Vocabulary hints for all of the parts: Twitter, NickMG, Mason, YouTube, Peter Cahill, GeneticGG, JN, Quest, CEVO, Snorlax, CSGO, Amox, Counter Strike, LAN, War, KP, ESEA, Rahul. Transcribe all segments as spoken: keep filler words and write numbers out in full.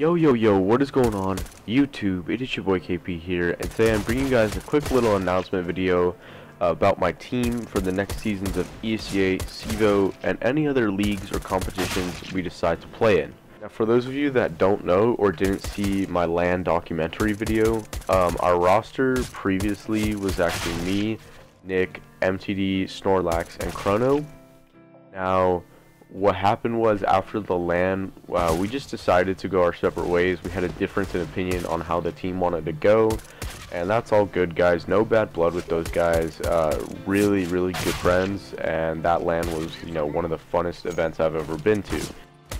Yo yo yo, what is going on YouTube? It is your boy K P here, and today I'm bringing you guys a quick little announcement video uh, about my team for the next seasons of E S E A, C E V O, and any other leagues or competitions we decide to play in. Now, for those of you that don't know or didn't see my LAN documentary video, um, our roster previously was actually me, Nick, M T D, Snorlax, and Chrono. Now, what happened was, after the LAN, uh, we just decided to go our separate ways. We had a difference in opinion on how the team wanted to go, and that's all good, guys. No bad blood with those guys. Uh, really, really good friends, and that LAN was, you know, one of the funnest events I've ever been to.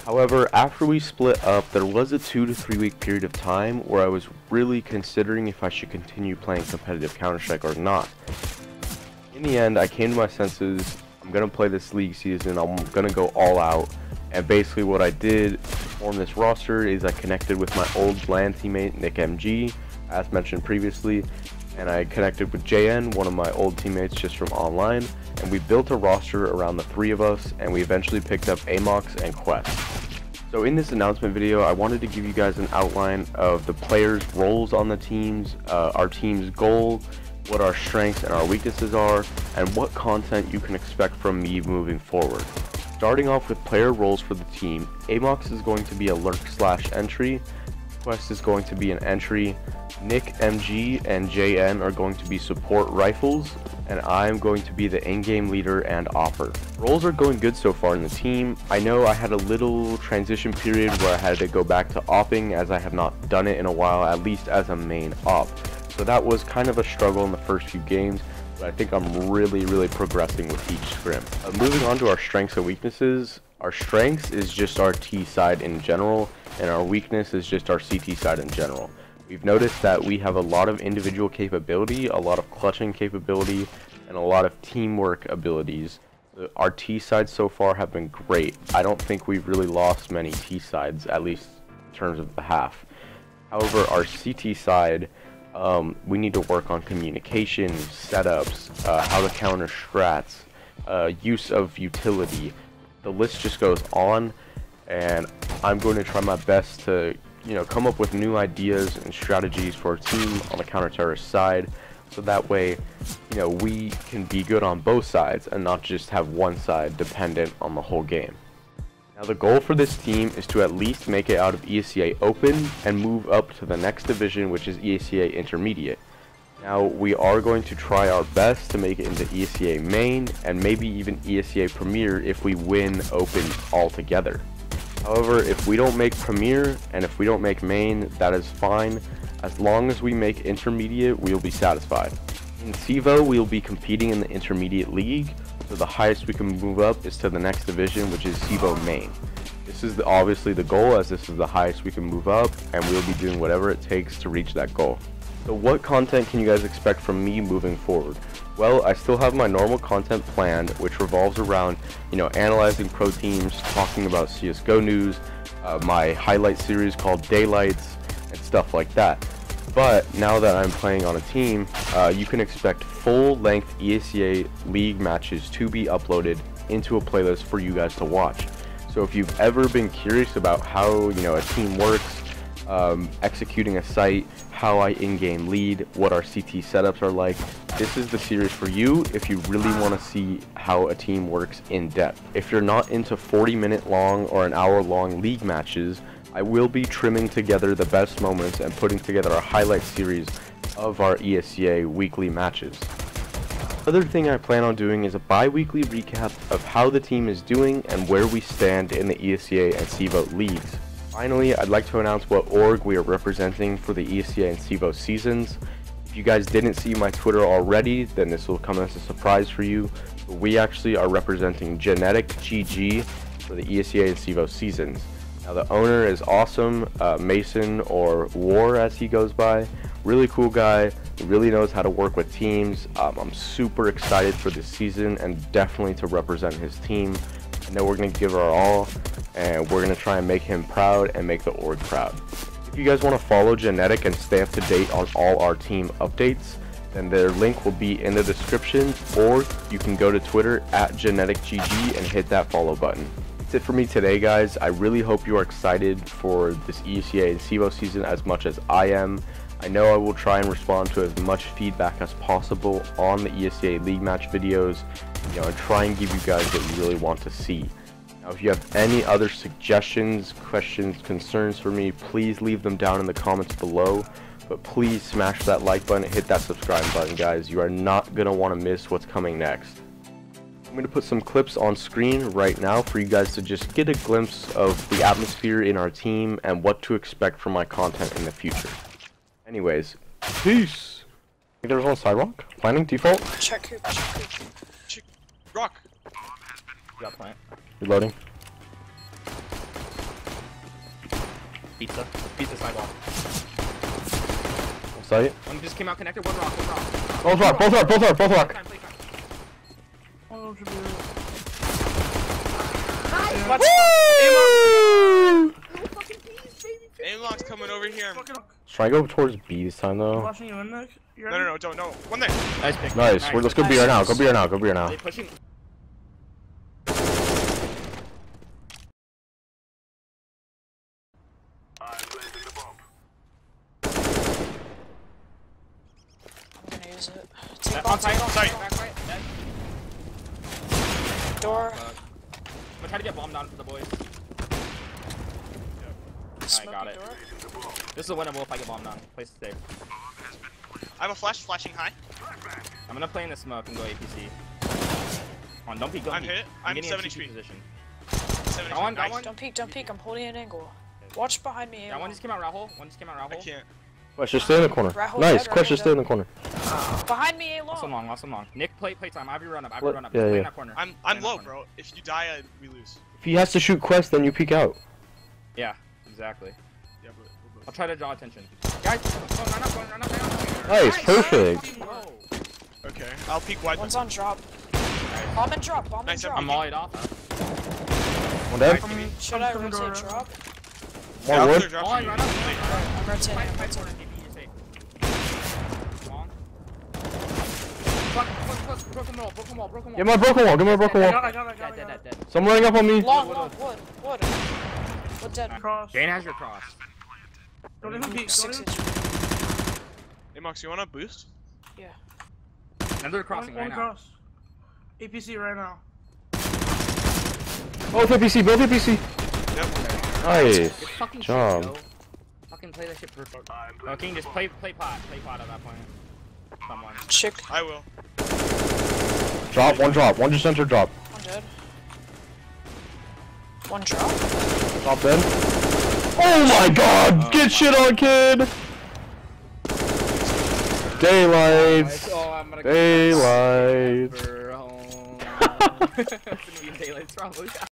However, after we split up, there was a two to three week period of time where I was really considering if I should continue playing competitive Counter Strike or not. In the end, I came to my senses. I'm gonna play this league season, I'm gonna go all out, and basically what I did to form this roster is I connected with my old LAN teammate NickMG, as mentioned previously, and I connected with J N, one of my old teammates just from online, and we built a roster around the three of us, and we eventually picked up Amox and Quest. So in this announcement video, I wanted to give you guys an outline of the players' roles on the teams, uh, our team's goal, what our strengths and our weaknesses are, and what content you can expect from me moving forward. Starting off with player roles for the team, Amox is going to be a lurk slash entry, Quest is going to be an entry, NickMG and J N are going to be support rifles, and I am going to be the in-game leader and offer. Roles are going good so far in the team. I know I had a little transition period where I had to go back to opping, as I have not done it in a while, at least as a main op. So that was kind of a struggle in the first few games, but I think I'm really, really progressing with each scrim. Uh, moving on to our strengths and weaknesses. Our strengths is just our T side in general, and our weakness is just our C T side in general. We've noticed that we have a lot of individual capability, a lot of clutching capability, and a lot of teamwork abilities. Our T sides so far have been great. I don't think we've really lost many T sides, at least in terms of the half. However, our C T side, Um, we need to work on communication, setups, uh, how to counter strats, uh, use of utility. The list just goes on, and I'm going to try my best to, you know, come up with new ideas and strategies for our team on the counter-terrorist side, so that way, you know, we can be good on both sides and not just have one side dependent on the whole game. Now, the goal for this team is to at least make it out of E S E A Open and move up to the next division, which is E S E A Intermediate. Now, we are going to try our best to make it into E S E A Main and maybe even E S E A Premier if we win Open altogether. However, if we don't make Premier and if we don't make Main, that is fine. As long as we make Intermediate, we'll be satisfied. In C E V O, we'll be competing in the Intermediate League. So the highest we can move up is to the next division, which is C E V O Main. This is the, obviously the goal, as this is the highest we can move up, and we'll be doing whatever it takes to reach that goal. So what content can you guys expect from me moving forward? Well, I still have my normal content planned, which revolves around, you know, analyzing pro teams, talking about C S G O news, uh, my highlight series called Daylights, and stuff like that. But now that I'm playing on a team, uh, you can expect full-length E S E A League matches to be uploaded into a playlist for you guys to watch. So if you've ever been curious about how, you know, a team works, um, executing a site, how I in-game lead, what our C T setups are like, this is the series for you if you really want to see how a team works in depth. If you're not into forty minute long or an hour long league matches, I will be trimming together the best moments and putting together a highlight series of our E S E A weekly matches. Other thing I plan on doing is a bi-weekly recap of how the team is doing and where we stand in the E S E A and C E V O leagues. Finally, I'd like to announce what org we are representing for the E S E A and C E V O seasons. If you guys didn't see my Twitter already, then this will come as a surprise for you. But we actually are representing GeneticGG for the E S E A and C E V O seasons. Now, the owner is awesome, uh, Mason, or War as he goes by. Really cool guy, really knows how to work with teams. Um, I'm super excited for this season and definitely to represent his team. I know we're going to give our all, and we're going to try and make him proud and make the org proud. If you guys want to follow Genetic and stay up to date on all our team updates, then their link will be in the description, or you can go to Twitter at GeneticGG and hit that follow button. that's it for me today, guys. I really hope you are excited for this E S E A and C E V O season as much as I am. I know I will try and respond to as much feedback as possible on the E S E A League Match videos, you know, and try and give you guys what you really want to see. Now, if you have any other suggestions, questions, concerns for me, please leave them down in the comments below. But please smash that like button and hit that subscribe button, guys. You are not going to want to miss what's coming next. I'm going to put some clips on screen right now for you guys to just get a glimpse of the atmosphere in our team and what to expect from my content in the future. Anyways, peace! I think there's one sidewalk. Planning, default. Check here, check here. Check. Rock! Got plant. Reloading. Pizza. Pizza sidewalk. One side. One just came out connected. One rock, one rock. Both rock, both rock, both rock, both rock. Oh, nice. What's Woo! Amox coming over here. Should I go towards B this time though? Flashing you in, Nick. No, no, no, don't, no. One there. Nice pick. Nice. nice. We're, let's go nice. B right now. Go B right now. Go B right now. They pushing. I'm placing the bomb. I'm gonna use it. It's on site. Sorry. Back right. Dead. Door. Uh, I'm gonna try to get bombed on for the boys. Yep. I got it. Door. This is the one I will if I get bombed on. Place it safe. I have a flash, flashing high. I'm gonna play in the smoke and go A P C. Come on, don't peek, don't I'm peek. Hit. I'm, I'm seventy H P. Position. seventy H P. One, nice. one. Don't peek, don't peek. I'm holding an angle. Watch behind me. That one just came out, Rahul. One just came out, Rahul. I can't. Quest, you're still in the corner. Rahul nice, Quest, you're still in the corner. Uh, behind me, A long. Awesome long, awesome long. Nick, play, play time. I have your run up. I have your run up. Yeah, play yeah. in that corner. I'm, I'm low, bro. If you die, I, we lose. If he has to shoot Quest, then you peek out. Yeah, exactly. Yeah, but we're both I'll try to draw attention. Guys, run up, run up, run up. Nice, perfect. Okay, I'll peek wide. One's on drop. Right. Bomb and drop, bomb nice, and drop. I'm all it off. One dead. Um, should I rotate drop? More yeah, wood. Oh, I'm right up. I'm rotating. I'm rotating. Broken wall, broken wall, broken wall. Get my broken wall, get my broken wall. I got, I got, I got. Someone running up on me. Long, long, wood, wood. Wood dead. Jane has your cross. Don't even beat, don't even beat. Hey, Mox, you wanna boost? Yeah. Another crossing right now. A P C right now. Both A P C, both A P C. Yep. Nice. Fucking job. Shit, fucking play that shit for fuck. No, King, just play, play pot. Play pot at that point. Someone. Chick. I will. Drop, one drop. One just entered drop. One dead. One drop? Drop dead. Oh my god! Oh, Get my shit on, kid! Daylights! Oh, I'm gonna Daylights! Daylights probably.